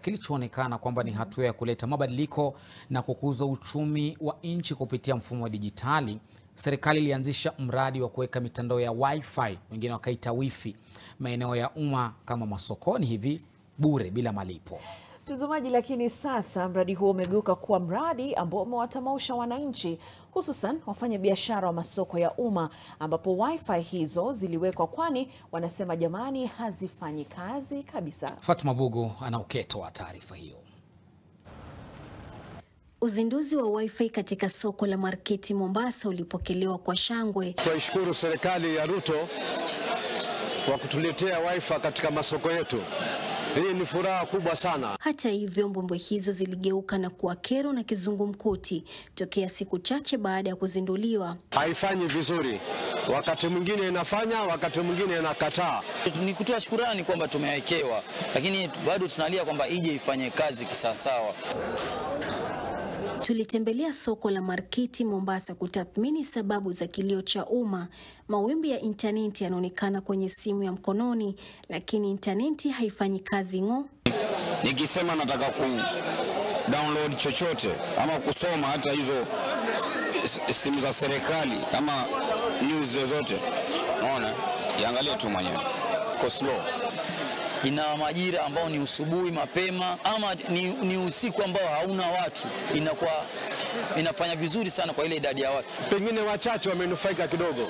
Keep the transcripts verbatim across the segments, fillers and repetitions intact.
Kilichoonekana kwamba ni hatua ya kuleta mabadiliko na kukuza uchumi wa nchi kupitia mfumo wa dijitali, serikali ilianzisha mradi wa kuweka mitandao ya wifi, wengine wakaita wifi, maeneo ya umma kama masokoni hivi bure bila malipo. Mtazamaji, lakini sasa mradi huo umegeuka kuwa mradi ambao umewatamausha wananchi, hususan wafanya biashara wa masoko ya umma, ambapo wifi hizo ziliwekwa kwani wanasema jamani hazifanyi kazi kabisa. Fatma Bugu anauketoa taarifa hiyo. Uzinduzi wa wifi katika soko la Marikiti Mombasa ulipokelewa kwa shangwe. Tuishukuru serikali ya Ruto kwa kutuletea wifi katika masoko yetu. Hii ni furaha kubwa sana. Hata hivyo, mbombo hizo ziligeuka na kuwa kero na kizungumkuti tokea siku chache baada ya kuzinduliwa. Haifanyi vizuri. Wakati mwingine inafanya, wakati mwingine inakataa. Ni kutoa shukrani kwamba tumewekewa, lakini bado tunalia kwamba ije ifanye kazi kisawasawa. Tulitembelea soko la Marikiti Mombasa kutathmini sababu za kilio cha umma. Mawimbi ya interneti yanaonekana kwenye simu ya mkononi, lakini interneti haifanyi kazi ngo. Nikisema nataka ku download chochote ama kusoma hata hizo simu za serikali ama news zozote, naona yaangalia tu mwenyewe kwa slow. Ina majira ambao ni usubuhi mapema ama ni, ni usiku ambao hauna watu, inakuwa inafanya vizuri sana kwa ile idadi ya watu. Pengine wachache wamenufaika kidogo,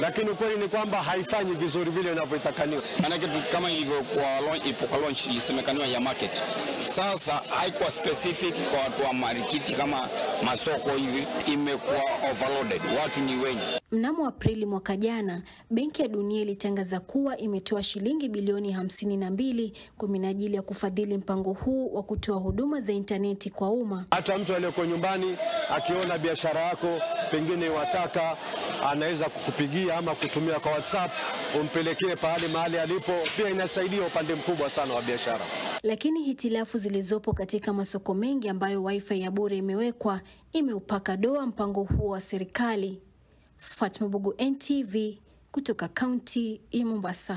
lakini ukweli ni kwamba haifanyi vizuri vile inavyotakaniwa. Maana kitu kama ilivyo kwa launch, ipo launch isemekaniwa ya market. Sasa haikuwa specific kwa watu wa Marikiti kama masoko hivi, imekuwa overloaded, watu ni wengi. Mnamo Aprili mwaka jana, Benki ya Dunia ilitangaza kuwa imetoa shilingi bilioni hamsini na mbili kwa minajili ya kufadhili mpango huu wa kutoa huduma za interneti kwa umma. Hata mtu aliyeko nyumbani akiona biashara yako pengine wataka, anaweza kukupigia ama kutumia kwa WhatsApp umpelekee pahali mahali alipo, pia inasaidia upande mkubwa sana wa biashara. Lakini hitilafu zilizopo katika masoko mengi ambayo wifi ya bure imewekwa imeupaka doa mpango huo wa serikali. Fatma Bugu, N T V, kutoka kaunti ya Mombasa.